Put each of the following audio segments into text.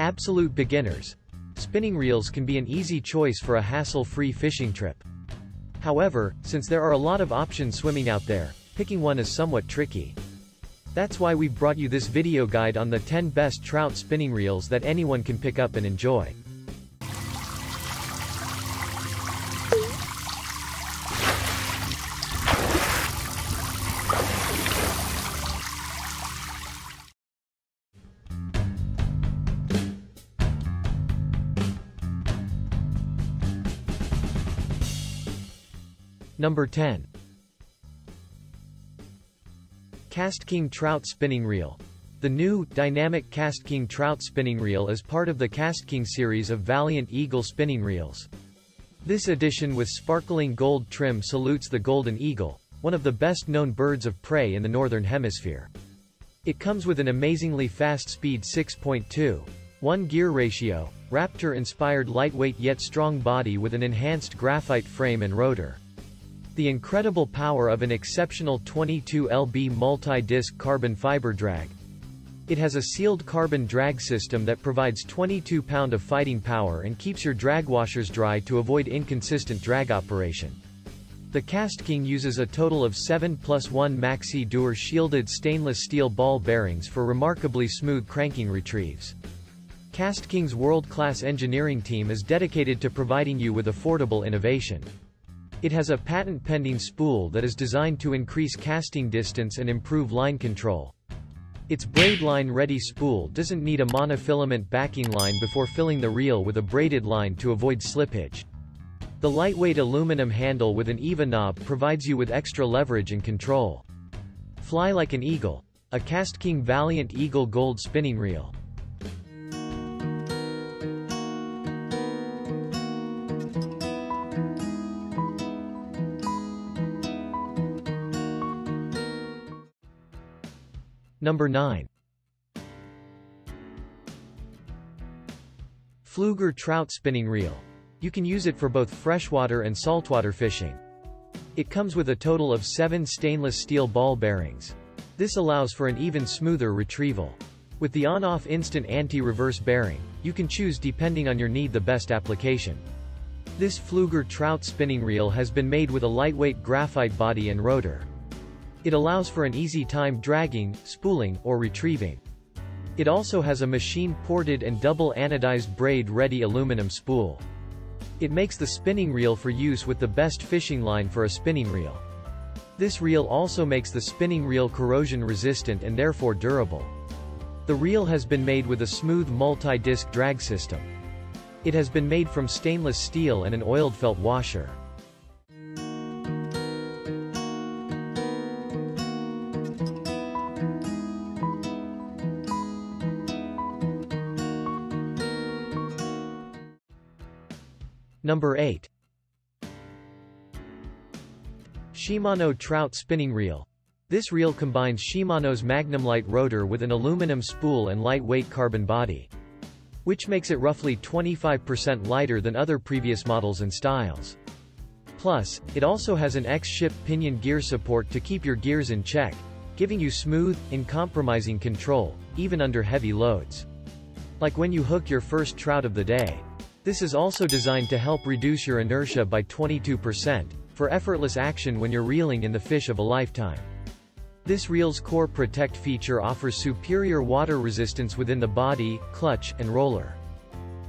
Absolute beginners. Spinning reels can be an easy choice for a hassle-free fishing trip. However, since there are a lot of options swimming out there, picking one is somewhat tricky. That's why we've brought you this video guide on the 10 best trout spinning reels that anyone can pick up and enjoy. Number 10. Cast King Trout Spinning Reel. The new, dynamic Cast King Trout Spinning Reel is part of the Cast King series of Valiant Eagle spinning reels. This edition with sparkling gold trim salutes the golden eagle, one of the best-known birds of prey in the Northern Hemisphere. It comes with an amazingly fast speed 6.2:1 gear ratio, Raptor-inspired lightweight yet strong body with an enhanced graphite frame and rotor. The incredible power of an exceptional 22 lb multi-disc carbon fiber drag. It has a sealed carbon drag system that provides 22 pound of fighting power and keeps your drag washers dry to avoid inconsistent drag operation. The Cast King uses a total of 7+1 MaxiDure shielded stainless steel ball bearings for remarkably smooth cranking retrieves. Cast King's world-class engineering team is dedicated to providing you with affordable innovation. It has a patent-pending spool that is designed to increase casting distance and improve line control. Its braid line-ready spool doesn't need a monofilament backing line before filling the reel with a braided line to avoid slippage. The lightweight aluminum handle with an EVA knob provides you with extra leverage and control. Fly like an eagle. A Cast King Valiant Eagle Gold Spinning Reel. Number 9. Pflueger Trout Spinning Reel. You can use it for both freshwater and saltwater fishing. It comes with a total of 7 stainless steel ball bearings. This allows for an even smoother retrieval. With the on-off instant anti-reverse bearing, you can choose depending on your need the best application. This Pflueger Trout Spinning Reel has been made with a lightweight graphite body and rotor. It allows for an easy time dragging, spooling, or retrieving. It also has a machine-ported and double anodized braid-ready aluminum spool. It makes the spinning reel for use with the best fishing line for a spinning reel. This reel also makes the spinning reel corrosion-resistant and therefore durable. The reel has been made with a smooth multi-disc drag system. It has been made from stainless steel and an oiled felt washer. Number 8. Shimano Trout Spinning Reel. This reel combines Shimano's MagnumLite rotor with an aluminum spool and lightweight carbon body, which makes it roughly 25% lighter than other previous models and styles. Plus, it also has an X-Ship pinion gear support to keep your gears in check, giving you smooth, uncompromising control, even under heavy loads. Like when you hook your first trout of the day. This is also designed to help reduce your inertia by 22%, for effortless action when you're reeling in the fish of a lifetime. This reel's Core Protect feature offers superior water resistance within the body, clutch, and roller.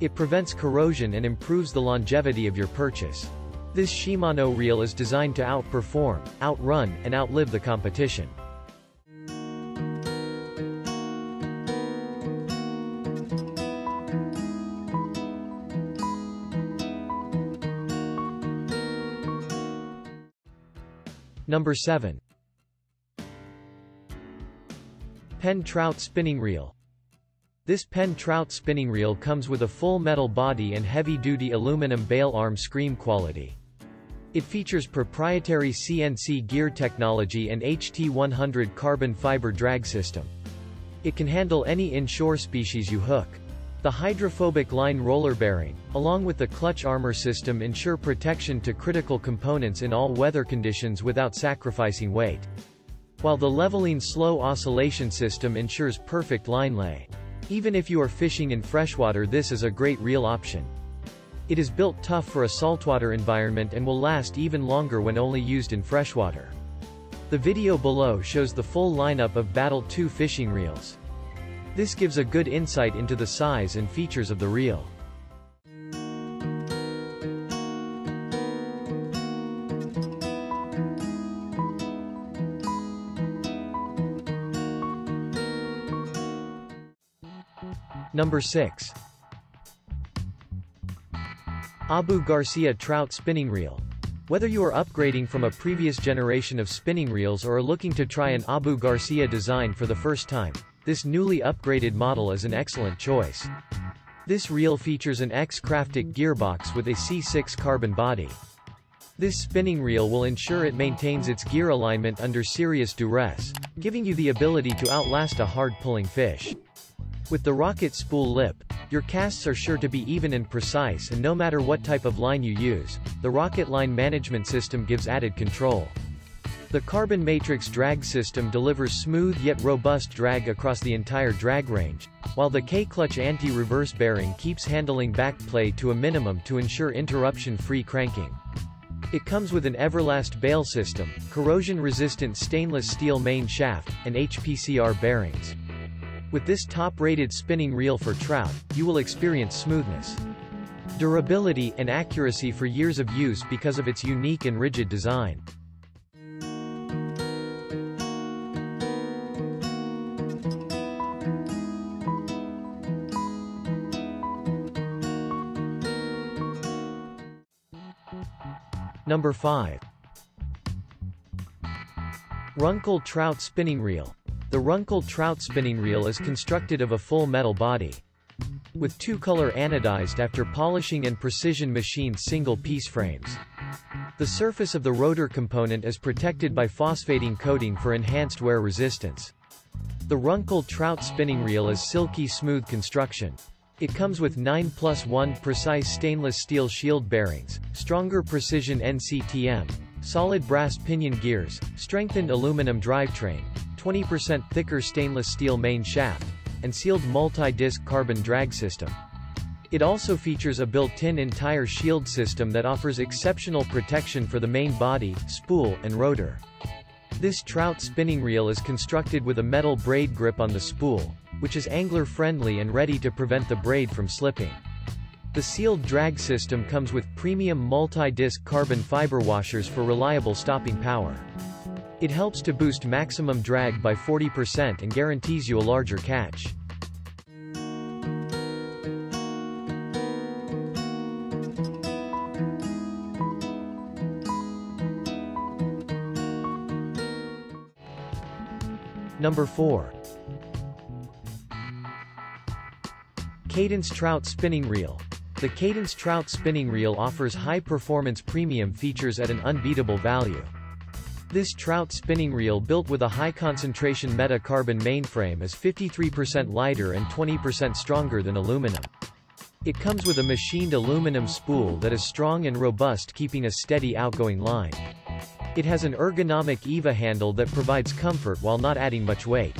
It prevents corrosion and improves the longevity of your purchase. This Shimano reel is designed to outperform, outrun, and outlive the competition. Number 7. Penn Trout Spinning Reel. This Penn Trout Spinning Reel comes with a full metal body and heavy-duty aluminum bail arm scream quality. It features proprietary CNC gear technology and HT100 carbon fiber drag system. It can handle any inshore species you hook. The hydrophobic line roller bearing, along with the clutch armor system, ensure protection to critical components in all weather conditions without sacrificing weight. While the leveling slow oscillation system ensures perfect line lay. Even if you are fishing in freshwater, this is a great reel option. It is built tough for a saltwater environment and will last even longer when only used in freshwater. The video below shows the full lineup of Battle 2 fishing reels. This gives a good insight into the size and features of the reel. Number 6. Abu Garcia Trout Spinning Reel. Whether you are upgrading from a previous generation of spinning reels or are looking to try an Abu Garcia design for the first time, this newly upgraded model is an excellent choice. This reel features an X-Craftic gearbox with a C6 carbon body. This spinning reel will ensure it maintains its gear alignment under serious duress, giving you the ability to outlast a hard-pulling fish. With the rocket spool lip, your casts are sure to be even and precise, and no matter what type of line you use, the rocket line management system gives added control. The carbon matrix drag system delivers smooth yet robust drag across the entire drag range, while the K-clutch anti-reverse bearing keeps handling backplay to a minimum to ensure interruption-free cranking. It comes with an Everlast bail system, corrosion-resistant stainless steel main shaft, and HPCR bearings. With this top-rated spinning reel for trout, you will experience smoothness, durability, and accuracy for years of use because of its unique and rigid design. Number 5. Runcl Trout Spinning Reel. The Runcl Trout Spinning Reel is constructed of a full metal body, with two-color anodized after polishing and precision machined single-piece frames. The surface of the rotor component is protected by phosphating coating for enhanced wear resistance. The Runcl Trout Spinning Reel is silky smooth construction. It comes with 9+1 precise stainless steel shield bearings, stronger precision NCTM, solid brass pinion gears, strengthened aluminum drivetrain, 20% thicker stainless steel main shaft, and sealed multi-disc carbon drag system. It also features a built-in entire shield system that offers exceptional protection for the main body, spool, and rotor. This trout spinning reel is constructed with a metal braid grip on the spool, which is angler-friendly and ready to prevent the braid from slipping. The sealed drag system comes with premium multi-disc carbon fiber washers for reliable stopping power. It helps to boost maximum drag by 40% and guarantees you a larger catch. Number 4. Cadence Trout Spinning Reel. The Cadence Trout Spinning Reel offers high-performance premium features at an unbeatable value. This trout spinning reel built with a high-concentration meta-carbon mainframe is 53% lighter and 20% stronger than aluminum. It comes with a machined aluminum spool that is strong and robust, keeping a steady outgoing line. It has an ergonomic EVA handle that provides comfort while not adding much weight.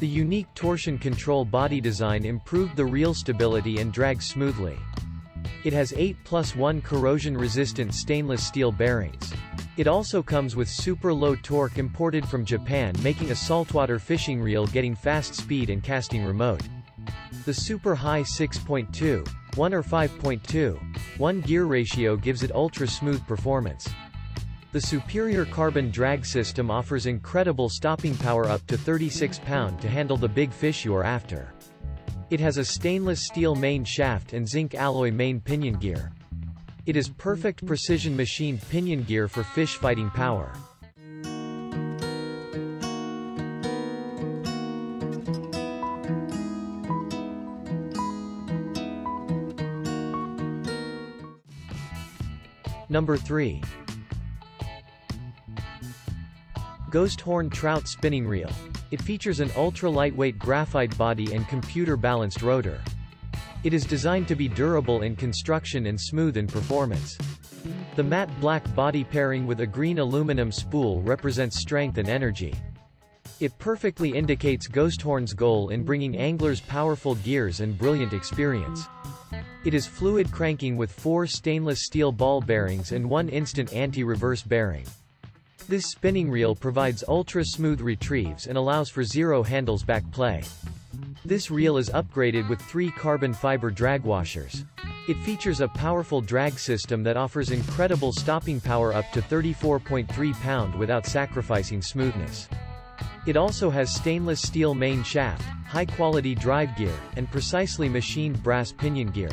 The unique torsion control body design improved the reel stability and drags smoothly. It has 8+1 corrosion-resistant stainless steel bearings. It also comes with super low torque imported from Japan, making a saltwater fishing reel getting fast speed and casting remote. The super high 6.2, 1 or 5.2, 1 gear ratio gives it ultra smooth performance. The superior carbon drag system offers incredible stopping power up to 36 pounds to handle the big fish you are after. It has a stainless steel main shaft and zinc alloy main pinion gear. It is perfect precision machined pinion gear for fish fighting power. Number 3. Ghosthorn Trout Spinning Reel. It features an ultra-lightweight graphite body and computer-balanced rotor. It is designed to be durable in construction and smooth in performance. The matte black body pairing with a green aluminum spool represents strength and energy. It perfectly indicates Ghosthorn's goal in bringing anglers powerful gears and brilliant experience. It is fluid cranking with 4 stainless steel ball bearings and 1 instant anti-reverse bearing. This spinning reel provides ultra-smooth retrieves and allows for 0 handles back play. This reel is upgraded with 3 carbon fiber drag washers. It features a powerful drag system that offers incredible stopping power up to 34.3 pound without sacrificing smoothness. It also has stainless steel main shaft, high-quality drive gear, and precisely machined brass pinion gear.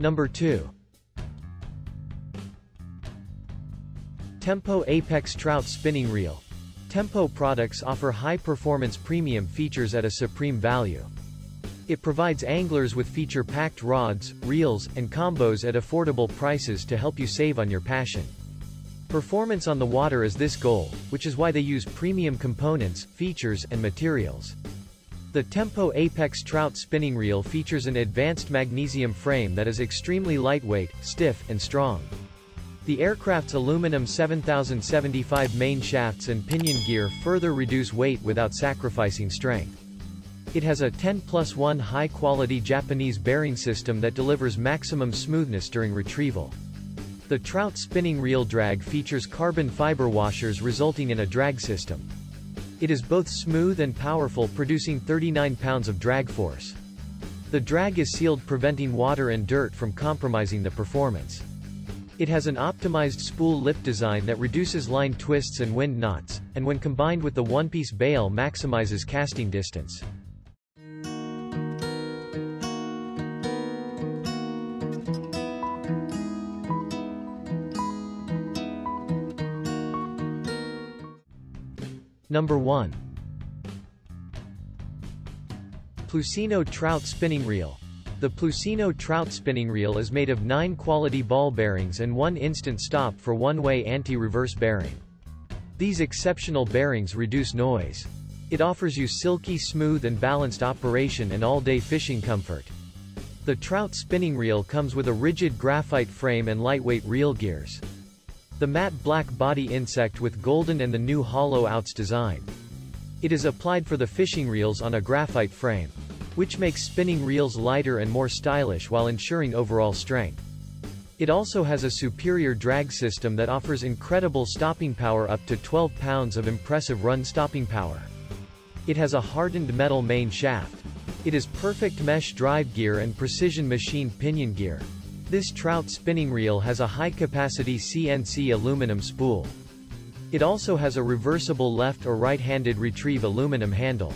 Number 2. Tempo Apex Trout Spinning Reel. Tempo products offer high-performance premium features at a supreme value. It provides anglers with feature-packed rods, reels, and combos at affordable prices to help you save on your passion. Performance on the water is this goal, which is why they use premium components, features, and materials. The Tempo Apex Trout Spinning Reel features an advanced magnesium frame that is extremely lightweight, stiff, and strong. The aircraft's aluminum 7075 main shafts and pinion gear further reduce weight without sacrificing strength. It has a 10+1 high-quality Japanese bearing system that delivers maximum smoothness during retrieval. The Trout Spinning Reel drag features carbon fiber washers resulting in a drag system. It is both smooth and powerful, producing 39 pounds of drag force. The drag is sealed, preventing water and dirt from compromising the performance. It has an optimized spool lip design that reduces line twists and wind knots, and when combined with the one-piece bail maximizes casting distance. Number 1. Plusinno Trout Spinning Reel. The Plusinno Trout Spinning Reel is made of 9 quality ball bearings and 1 instant stop for one-way anti-reverse bearing. These exceptional bearings reduce noise. It offers you silky smooth and balanced operation and all-day fishing comfort. The Trout Spinning Reel comes with a rigid graphite frame and lightweight reel gears. The matte black body insect with golden and the new hollow outs design. It is applied for the fishing reels on a graphite frame, which makes spinning reels lighter and more stylish while ensuring overall strength. It also has a superior drag system that offers incredible stopping power up to 12 pounds of impressive run stopping power. It has a hardened metal main shaft. It is perfect mesh drive gear and precision machined pinion gear. This trout spinning reel has a high-capacity CNC aluminum spool. It also has a reversible left or right-handed retrieve aluminum handle.